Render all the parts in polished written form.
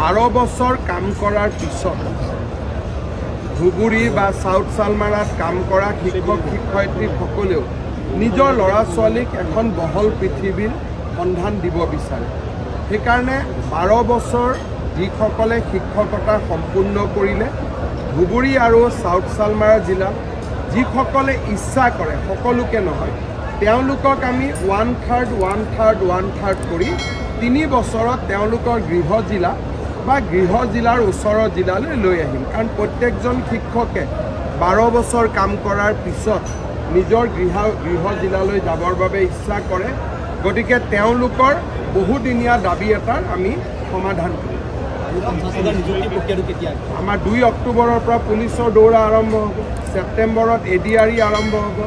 12 বছৰ কাম কৰাৰ পিছত ধুবুৰী বা সাউথ সালমাৰাত কাম কৰা শিক্ষক শিক্ষয়িত্ৰী সকলেও নিজৰ লৰা ছোৱালীক এখন বহল পৃথিৱীৰ সন্ধান দিব বিচাৰে। সেইকাৰণে 12 বছৰ যিসকলে শিক্ষকতা সম্পূৰ্ণ কৰিলে ধুবুৰী আৰু সাউথ সালমাৰা জিলা যিসকলে ইচ্ছা কৰে সকলোকে নহয় তেওঁলোকক আমি 1/3 কৰি 3 বছৰত তেওঁলোকৰ গৃহ জিলা বা গৃহ জিলাৰ ওচৰৰ জিলালৈ লৈ আহিম। কাৰণ প্ৰত্যেকজন শিক্ষকে 12 বছৰ কাম কৰাৰ পিছত নিজৰ গৃহ জিলালৈ যাবৰ বাবে ইচ্ছা কৰে। গতিকে তেওঁলোকৰ বহুদিনীয়া দাবী এটাৰ আমি সমাধান কৰিম। আমাৰ 2 অক্টোবৰৰ পৰা পুলিচৰ দৌৰা আৰম্ভ হ'ব, ছেপ্টেম্বৰত এডিআৰি আৰম্ভ হ'ব,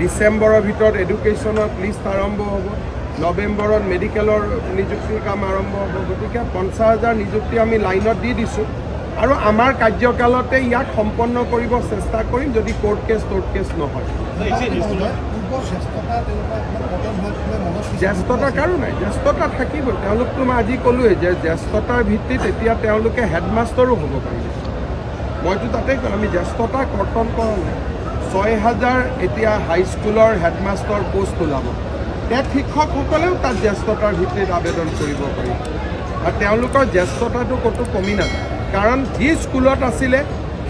ডিসেম্বৰৰ ভিতৰত এডুকেশ্যনৰ লিষ্ট আৰম্ভ হ'ব, নৱেম্বৰত মেডিকেলৰ নিযুক্তিৰ কাম আৰম্ভ হ'ব। গতিকে 50,000 নিযুক্তি আমি লাইনত দি দিছোঁ আৰু আমাৰ কাৰ্যকালতে ইয়াক সম্পন্ন কৰিব চেষ্টা কৰিম যদি কোৰ্ট কেছ নহয়। জ্যেষ্ঠতা কাৰো নাই, জ্যেষ্ঠতা থাকিবই। তেওঁলোকতো মই আজি ক'লোৱেই যে জ্যেষ্ঠতাৰ ভিত্তিত এতিয়া তেওঁলোকে হেডমাষ্টাৰো হ'ব পাৰিব। মইতো তাতে ক'লোঁ আমি জ্যেষ্ঠতা কৰ্তন কৰা নাই। 6,000 এতিয়া হাইস্কুলৰ হেডমাষ্টাৰ পোষ্ট ওলাব। ইয়াত শিক্ষকসকলেও তাত জ্যেষ্ঠতাৰ ভিত্তিত আবেদন কৰিব পাৰিব আৰু তেওঁলোকৰ জ্যেষ্ঠতাটো ক'তো কমি নাযায়। কাৰণ যি স্কুলত আছিলে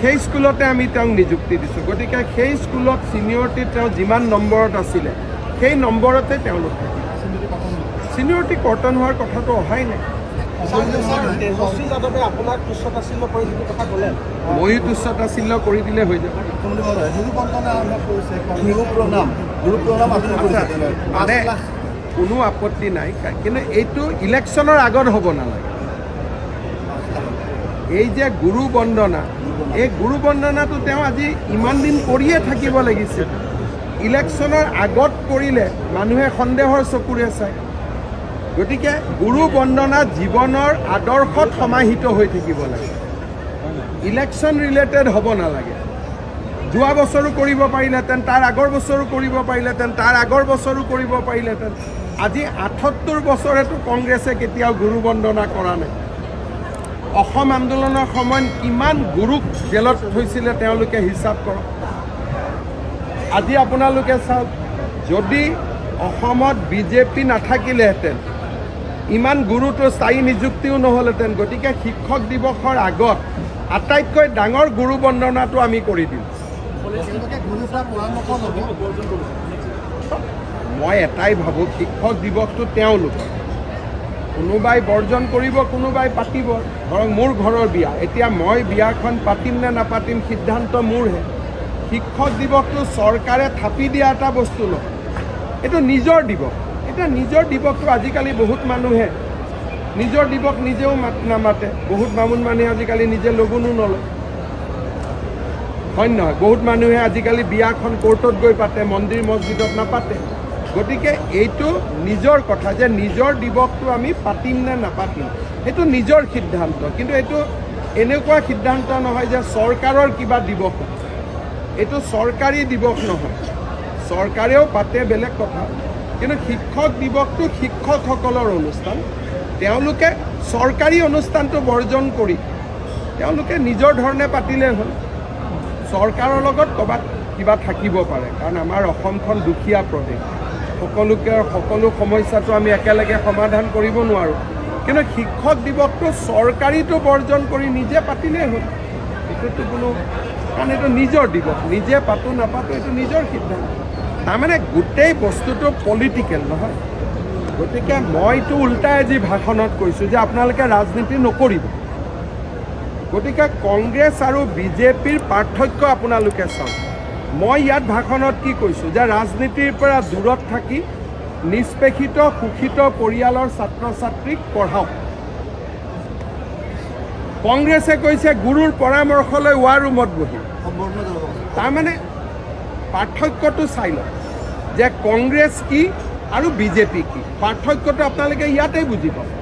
সেই স্কুলতে আমি তেওঁক নিযুক্তি দিছোঁ। গতিকে সেই স্কুলত ছিনিয়ৰিটি তেওঁ যিমান নম্বৰত আছিলে সেই নম্বৰতে তেওঁলোক ছিনিয়ৰিটি কৰ্তন হোৱাৰ কথাটো অহাই নাই। ময়ো তুচ্ছতাচ্ছিল্য কৰি দিলে হৈ যাব। মানে কোনো আপত্তি নাই, কিন্তু এইটো ইলেকশ্যনৰ আগত হ'ব নালাগে। এই যে গুৰু বন্দনা, এই গুৰু বন্দনাটো তেওঁ আজি ইমান দিন কৰিয়ে থাকিব লাগিছিল। ইলেকশ্যনৰ আগত কৰিলে মানুহে সন্দেহৰ চকুৰে চায়। গতিকে গুৰু বন্দনা জীৱনৰ আদৰ্শত সমাহিত হৈ থাকিব লাগে, ইলেকশ্যন ৰিলেটেড হ'ব নালাগে। যোৱা বছৰো কৰিব পাৰিলেহেঁতেন, তাৰ আগৰ বছৰো কৰিব পাৰিলেহেঁতেন, তাৰ আগৰ বছৰো কৰিব পাৰিলেহেঁতেন। আজি 78 বছৰেতো কংগ্ৰেছে কেতিয়াও গুৰু বন্দনা কৰা নাই। অসম আন্দোলনৰ সময়ত কিমান গুৰুক জেলত থৈছিলে তেওঁলোকে হিচাপ কৰক। আজি আপোনালোকে চাওক, যদি অসমত বিজেপি নাথাকিলেহেঁতেন ইমান গুৰুটো স্থায়ী নিযুক্তিও নহ'লহেঁতেন। গতিকে শিক্ষক দিৱসৰ আগত আটাইতকৈ ডাঙৰ গুৰু বন্দনাটো আমি কৰি দিম। মই এটাই ভাবোঁ, শিক্ষক দিৱসটো তেওঁলোকৰ কোনোবাই বৰ্জন কৰিব, কোনোবাই পাতিব। ধৰক মোৰ ঘৰৰ বিয়া, এতিয়া মই বিয়াখন পাতিম নে নাপাতিম সিদ্ধান্ত মোৰহে। শিক্ষক দিৱসটো চৰকাৰে থাপি দিয়া এটা বস্তু নহয়, এইটো নিজৰ দিৱস। এতিয়া নিজৰ দিৱসটো আজিকালি বহুত মানুহে নিজৰ দিৱস নিজেও নামাতে। বহুত বামুণ মানুহে আজিকালি নিজে লগুণো নলয়, হয় নহয়? বহুত মানুহে আজিকালি বিয়াখন কোৰ্টত গৈ পাতে, মন্দিৰ মছজিদত নাপাতে। গতিকে এইটো নিজৰ কথা যে নিজৰ দিৱসটো আমি পাতিম নে নাপাতিম, সেইটো নিজৰ সিদ্ধান্ত। কিন্তু এইটো এনেকুৱা সিদ্ধান্ত নহয় যে চৰকাৰৰ কিবা দিৱস, এইটো চৰকাৰী দিৱস নহয়। চৰকাৰেও পাতে বেলেগ কথা, কিন্তু শিক্ষক দিৱসটো শিক্ষকসকলৰ অনুষ্ঠান। তেওঁলোকে চৰকাৰী অনুষ্ঠানটো বৰ্জন কৰি তেওঁলোকে নিজৰ ধৰণে পাতিলে হ'ল। চৰকাৰৰ লগত ক'ৰবাত কিবা থাকিব পাৰে, কাৰণ আমাৰ অসমখন দুখীয়া প্ৰদেশ। সকলোকে সকলো সমস্যাটো আমি একেলগে সমাধান কৰিব নোৱাৰোঁ, কিন্তু শিক্ষক দিৱসটো চৰকাৰীটো বৰ্জন কৰি নিজে পাতিলেই হ'ল। এইটোতো কোনো, কাৰণ এইটো নিজৰ দিৱস, নিজে পাতোঁ নাপাতোঁ এইটো নিজৰ সিদ্ধান্ত। তাৰমানে গোটেই বস্তুটো পলিটিকেল নহয়। গতিকে মইতো উল্টাই আজি ভাষণত কৈছোঁ যে আপোনালোকে ৰাজনীতি নকৰিব। গতিকে কংগ্ৰেছ আৰু বিজেপিৰ পাৰ্থক্য আপোনালোকে চাওক। মই ইয়াত ভাষণত কি কৈছোঁ যে ৰাজনীতিৰ পৰা দূৰত থাকি নিষ্পেষিত শোষিত পৰিয়ালৰ ছাত্ৰ ছাত্ৰীক পঢ়াওক। কংগ্ৰেছে কৈছে গুৰুৰ পৰামৰ্শ লৈ ৱাৰ ৰুমত বহি। তাৰমানে পাৰ্থক্যটো চাই লওক যে কংগ্ৰেছ কি আৰু বিজেপি কি। পাৰ্থক্যটো আপোনালোকে ইয়াতেই বুজি পাব।